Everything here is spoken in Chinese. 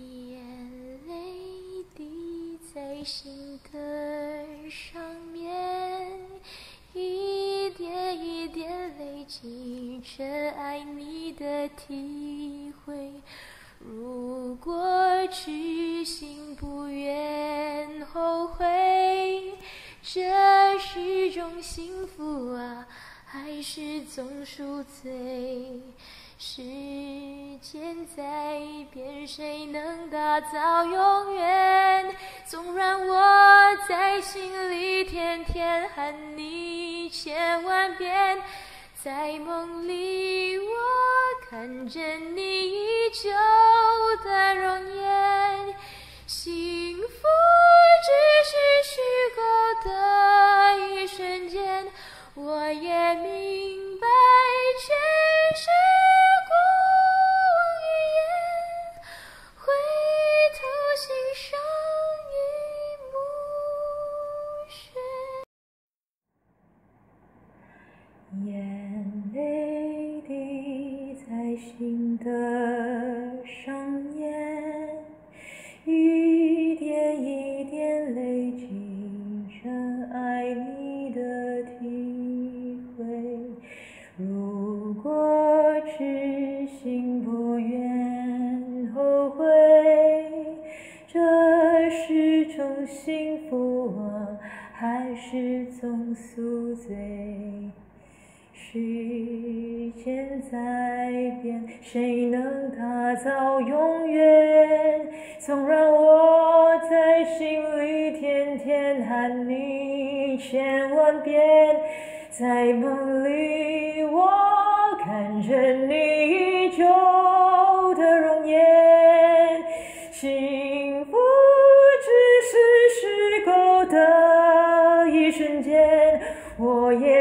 眼泪滴在心根上面，一点一点累积着爱你的体会。如果知心不愿后悔，这是种幸福啊，还是总赎罪？时间在变，谁能打造永远？纵然我在心里天天喊你千万遍，在梦里我看着你依旧的容颜。幸福只是虚构的一瞬间，我也明白全是光阴烟，回头欣赏一幕雪。眼泪滴在心的上面，一点一点累积着爱你的体。如果痴心不愿后悔，这是种幸福啊，还是种宿醉？时间在变，谁能打造永远？纵然我在心里天天喊你千万遍，在梦里我看着你依旧的容颜。幸福只是虚构的一瞬间，我也